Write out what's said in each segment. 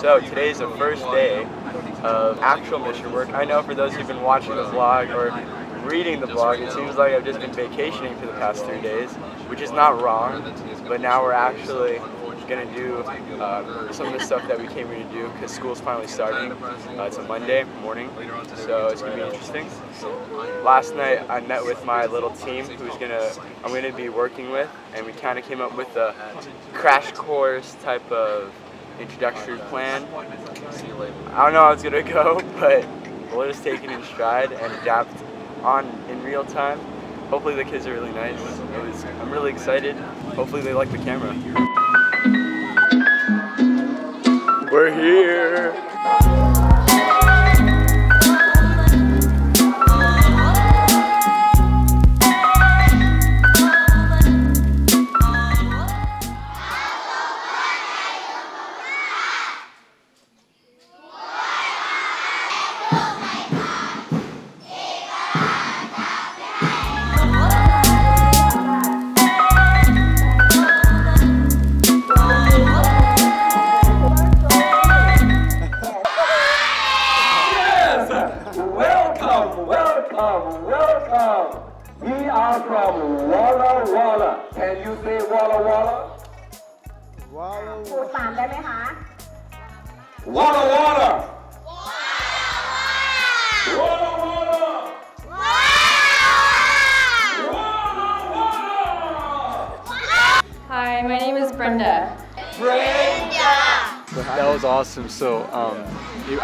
So today is the first day of actual mission work. I know for those who've been watching the vlog or reading the blog, it seems like I've just been vacationing for the past 3 days, which is not wrong, but now we're actually going to do some of the stuff that we came here to do because school's finally starting. It's a Monday morning, so it's going to be interesting. Last night I met with my little team who's I'm going to be working with, and we kind of came up with a crash course type of introductory plan. I don't know how it's going to go, but we'll just take it in stride and adapt on in real time. Hopefully the kids are really nice. I'm really excited. Hopefully they like the camera. We're here! Welcome! We are from Walla Walla. Can you say Walla Walla? Walla Walla. Walla Walla. Hi, my name is Brenda. That was awesome. So I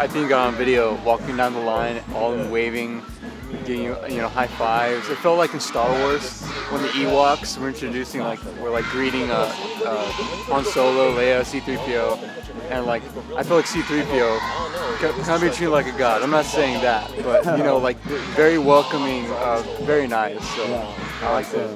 think I got on video walking down the line, all waving, getting high fives. It felt like in Star Wars when the Ewoks were introducing, like greeting Han Solo, Leia, C-3PO, and like I feel like C-3PO kind of treated like a god. I'm not saying that, but you know, like very welcoming, very nice. So I like that.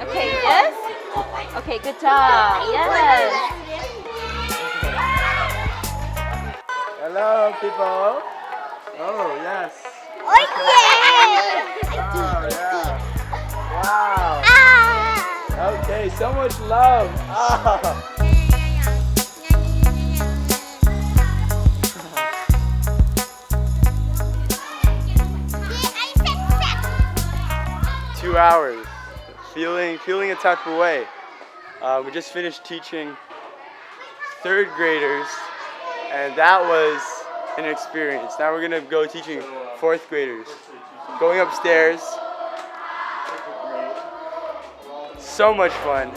Okay, yes? Okay, good job. Yes. Hello, people. Oh, yes. Oh, yeah. Oh, yeah. Wow. Okay, so much love. Oh. Hours, feeling a type of way. We just finished teaching third graders, and that was an experience. Now we're gonna go teaching fourth graders. Going upstairs, so much fun.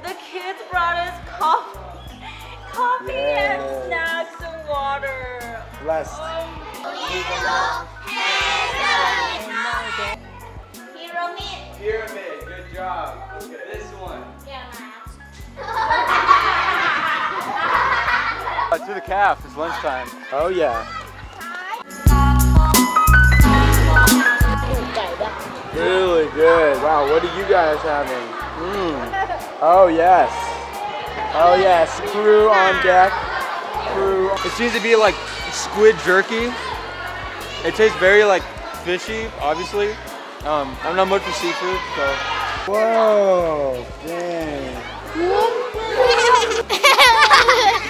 The kids brought us coffee and snacks and water. Blessed. Pyramid. Good job. Okay, this one. To the calf. It's lunchtime. Oh yeah. Really good. Wow, what are you guys having? Oh yes. Oh yes. Crew on deck. Crew. It seems to be like squid jerky. It tastes very like fishy, obviously. I'm not much for seafood, so. Whoa, dang.